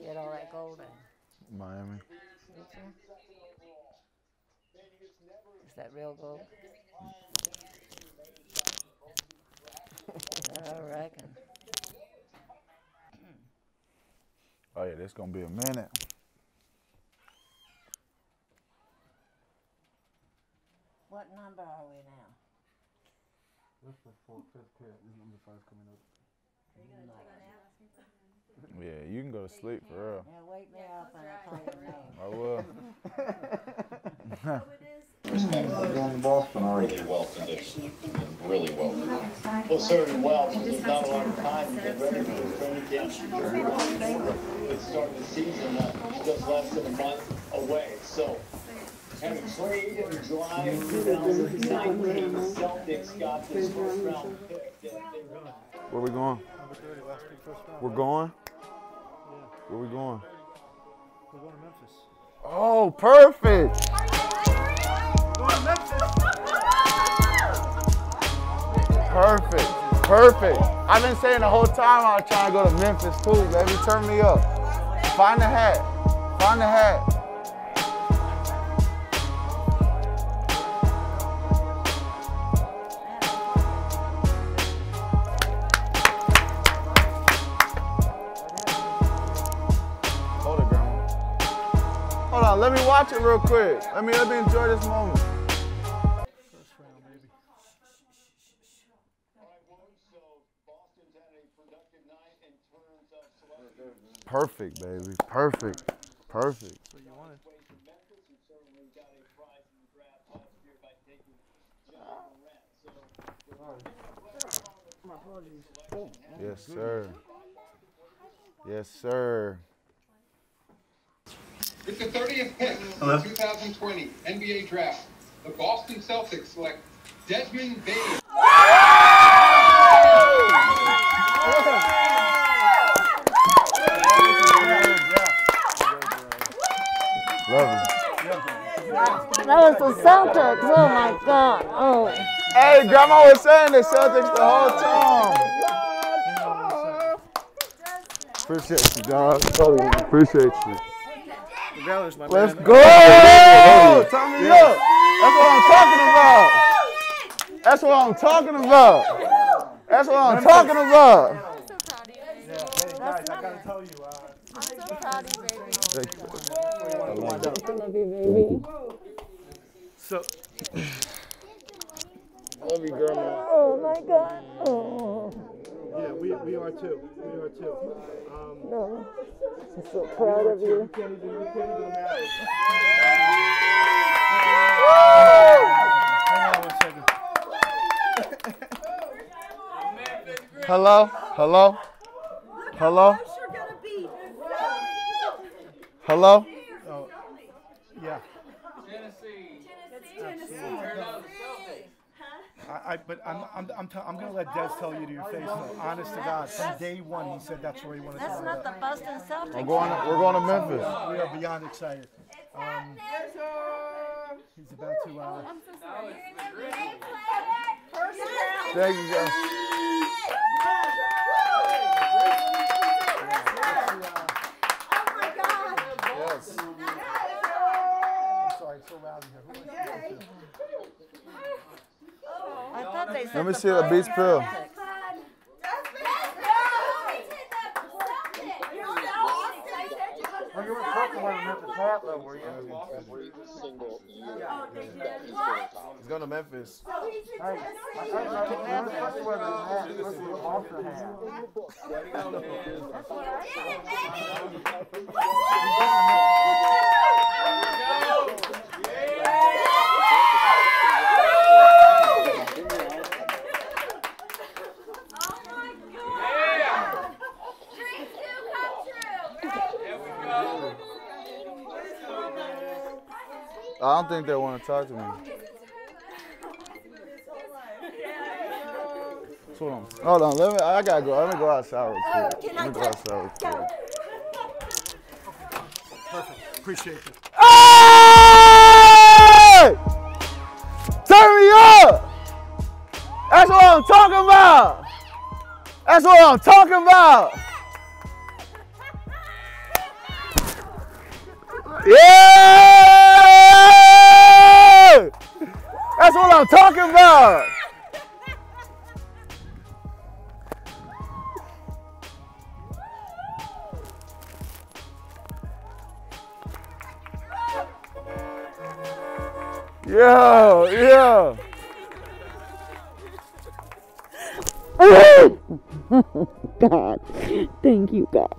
Get all that gold in. Miami. Is that real gold? I reckon. Oh yeah, this gonna be a minute. What number are we now? This is the fifth pair. This is number 5 coming up. Are you gonna take an hour? Yeah, you can go to sleep for real. Yeah, wake me up and I'll call your name. I will. You're in Boston already. Really well conditioned. Really well conditioned. Well, certainly well, but there's not a lot of time to get ready for the tournament. It's starting the season just less than a month away. So. And played in July 2019, the Celtics got this first round pick. Where we going? We're going? Where we going? We're going to Memphis. Oh, perfect! Are you serious? Perfect, perfect. I've been saying the whole time I was trying to go to Memphis too, baby. Turn me up. Find the hat. Find the hat. Let me watch it real quick. Let me enjoy this moment. First round, baby. Perfect, baby. Perfect. Perfect. So you wanted. My apologies. Yes, sir. Yes, sir. It's the 30th pick in the 2020 NBA draft. The Boston Celtics select Desmond Bane. Love it. That was the Celtics. Oh my God. Oh. Hey, Grandma was saying the Celtics the whole time. Appreciate you, dog. Appreciate you. Let's go! Turn me up! That's what I'm talking about! That's what I'm talking about! That's what I'm talking about! I'm so proud of you. Hey, guys, I gotta tell you. I'm so proud of you, baby. Thank you. I love you, baby. So. Love you, girl. Oh, my God. Oh. Yeah, we are too. We are too. No. I'm so proud of you. We can't even marry. Hang on 1 second. Hello? Hello? Hello? Hello? Oh, yeah. Tennessee. But I'm gonna let Des tell you to your face, though. Honest to God, from day one he said that's where he wanted to go. That's not the Boston Celtics. We're going to Memphis. We are beyond excited. He's about to. I'm so sorry. Thank you, guys. Oh my God. Yes. I'm sorry, it's so loud in here. I thought they said let me see the beach pill. Well, you were talking about Memphis Atlas, were you? He's going to Memphis. I don't think they want to talk to me. Hold on, I gotta go. Let me go outside real quick. Perfect. Appreciate it. Hey! Turn me up! That's what I'm talking about! That's what I'm talking about! Yeah! That's what I'm talking about. Yo, yo. God, thank you, God.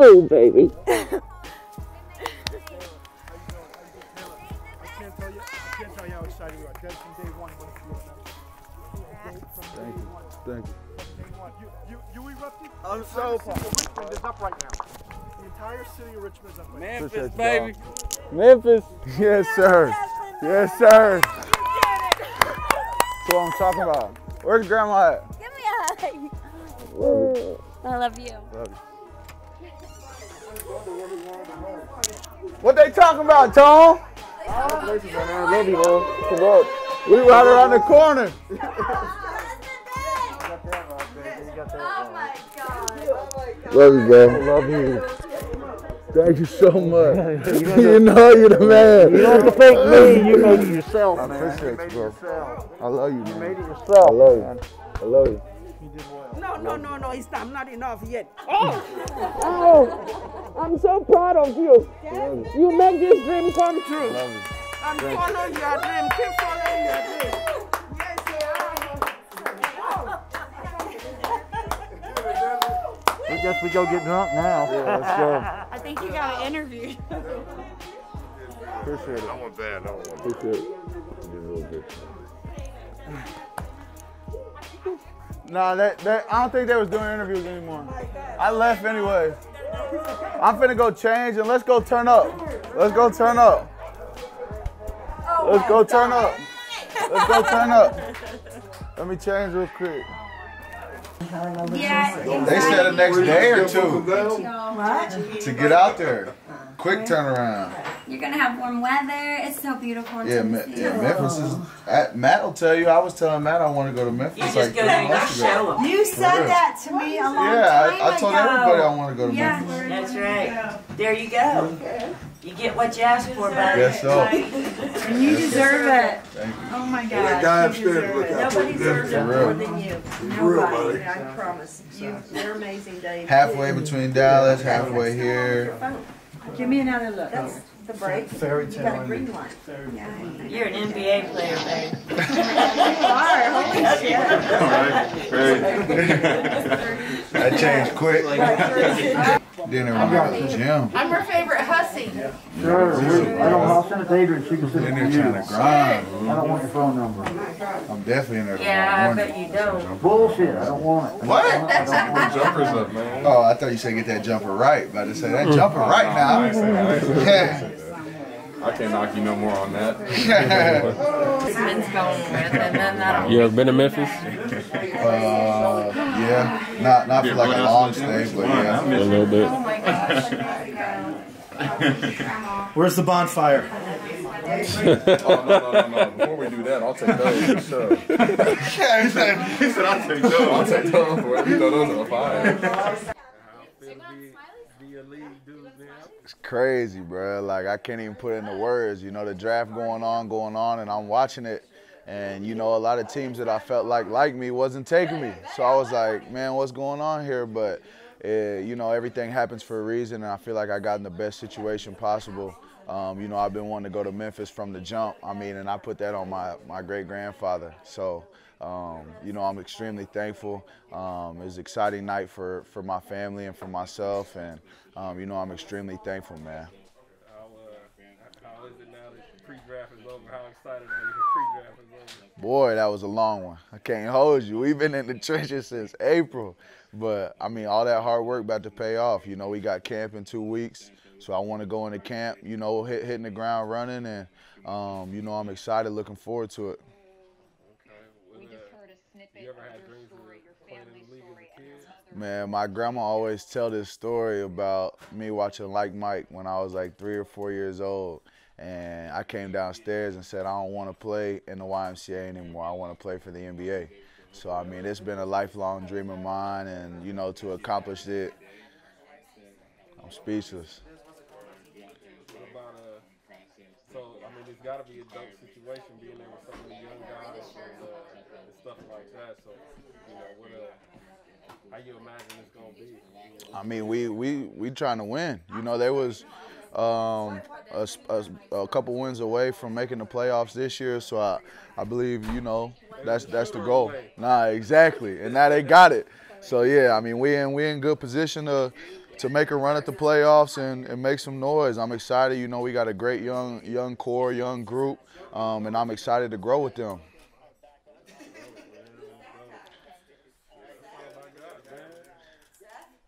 Oh, baby. I can't tell you how excited we are. That's from day one. Thank you. Thank you. You erupted? I'm so proud. Richmond is up right now. The entire city of Richmond is up right now. Memphis, baby. Memphis. Yes, sir. Yes, sir. That's what I'm talking about. Where's Grandma at? Give me a hug. I love you. Love you. What they talking about, Tom? We were right around the corner. Oh my God. Love you, bro. I love you. Thank you so much. You know you're the man. You don't have to fake me. You made it yourself, man. I appreciate you, bro. I love you, man. You made it yourself. I love you. I love you. You did well. No, it's not enough yet. Oh! Oh! I'm so proud of you. Yes. You make this dream come true. I'm following your dream. Keep following your dream. Yes, you are. I guess we go get drunk now. Yeah, let's go. I think you got an interview. Appreciate it. I want bad. I want bad. Appreciate it. Give it a little bit. Nah, I don't think they was doing interviews anymore. I left anyway. I'm finna go change and let's go turn up. Let's go turn up. Let's go turn up. Let's go turn up. Let me change real quick. Yeah, they said the next day or two to get out there. Quick turnaround. You're gonna have warm weather. It's so beautiful. Yeah, Memphis is. Matt will tell you. I was telling Matt I want to go to Memphis. You just go. You said that to me a long time ago. Yeah, I told everybody I want to go to Memphis. That's right. There you go. You get what you asked for, buddy. Yes, so. And you deserve it. Thank you. Oh my God. That guy upstairs looked out for you. Nobody deserves it more than you. Nobody. I promise. You're amazing, Dave. Halfway between Dallas, halfway here. Give me another look. That's the break. Fairy tale. You got a green light. Yeah, you're an NBA player, babe. You are. That changed quick. Dinner at the gym. I'm her favorite hussy. Sure. I don't want to Adrian. She can sit in there trying to grind. I don't want your phone number. I'm definitely in there. Yeah, I bet you don't. Bullshit. I don't want it. What? Jumpers up, man. Oh, I thought you said get that jumper right. About to say that jumper right now. I can't knock you no more on that. You ever been to Memphis? Yeah, not for like a long stay, but yeah, a little bit. Oh my gosh! Where's the bonfire? Oh, no. Before we do that, I'll take those for sure. He said, I'll take those. I'll take those before we throw those on the fire. It's crazy, bro. Like, I can't even put it into words. You know, the draft going on, and I'm watching it. And, you know, a lot of teams that I felt like me wasn't taking me. So I was like, man, what's going on here? But, you know, everything happens for a reason, and I feel like I got in the best situation possible. You know, I've been wanting to go to Memphis from the jump. I mean, and I put that on my great-grandfather. So, you know, I'm extremely thankful. It was an exciting night for my family and for myself. And, you know, I'm extremely thankful, man. How is it now that pre-draft is over? How excited are you? Boy, that was a long one. I can't hold you. We've been in the trenches since April. But, I mean, all that hard work about to pay off. You know, we got camp in 2 weeks, so I want to go into camp, you know, hitting the ground running. And, you know, I'm excited, looking forward to it. Okay. You ever had dreams of playing in the league as a kid? Man, my grandma always tell this story about me watching Like Mike when I was like 3 or 4 years old. And I came downstairs and said, I don't want to play in the YMCA anymore. I want to play for the NBA. So, I mean, it's been a lifelong dream of mine, and, you know, to accomplish it, I'm speechless. What about so I mean, it's got to be a dope situation being there with so many young guys and stuff like that. So you know, what how you imagine it's gonna be? I mean, we trying to win. You know, they was a couple wins away from making the playoffs this year, so I believe, you know, that's the goal. Nah, exactly, and now they got it. So yeah, I mean, we in good position to make a run at the playoffs and make some noise. I'm excited. You know, we got a great young core, young group, and I'm excited to grow with them.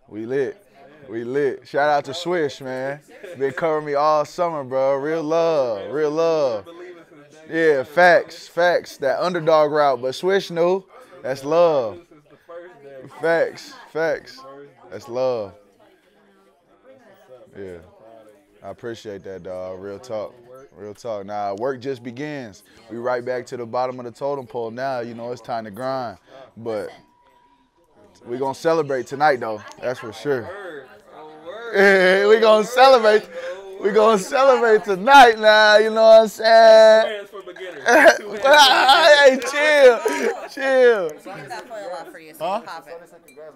We lit. We lit. Shout out to Swish, man. Been covering me all summer, bro. Real love. Real love. Yeah, facts. Facts. That underdog route. But Swish knew. That's love. Facts. Facts. That's love. Yeah. I appreciate that, dog. Real talk. Real talk. Nah, work just begins. We right back to the bottom of the totem pole now. You know, it's time to grind. But we gonna celebrate tonight, though. That's for sure. Yeah, we gonna celebrate. We gonna celebrate tonight, now. You know what I'm saying? Hey, chill, chill. Huh?